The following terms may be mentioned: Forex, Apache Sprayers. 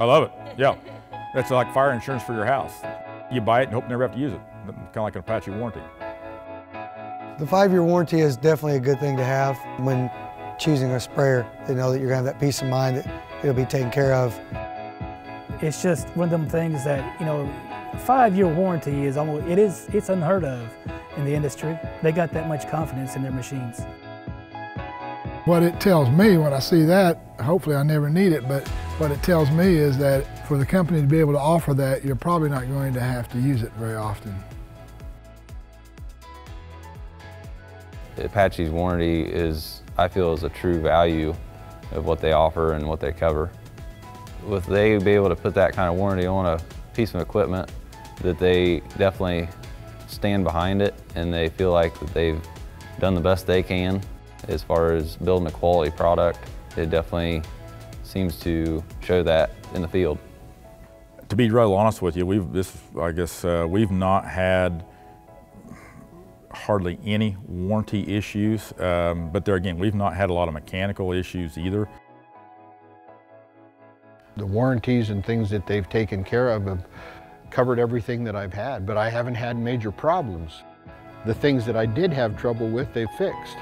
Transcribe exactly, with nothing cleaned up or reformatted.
I love it, yeah. That's like fire insurance for your house. You buy it and hope you never have to use it. Kind of like an Apache warranty. The five-year warranty is definitely a good thing to have when choosing a sprayer. They know that you're going to have that peace of mind that it'll be taken care of. It's just one of them things that, you know, five-year warranty is almost, it is, it's unheard of in the industry. They got that much confidence in their machines. What it tells me when I see that, hopefully I never need it, but what it tells me is that for the company to be able to offer that, you're probably not going to have to use it very often. Apache's warranty is, I feel, is a true value of what they offer and what they cover. With they be able to put that kind of warranty on a piece of equipment, that they definitely stand behind it and they feel like that they've done the best they can as far as building a quality product. It definitely seems to show that in the field. To be real honest with you, we've this I guess uh, we've not had hardly any warranty issues, um, but there again, we've not had a lot of mechanical issues either. The warranties and things that they've taken care of have covered everything that I've had, but I haven't had major problems. The things that I did have trouble with, they've fixed.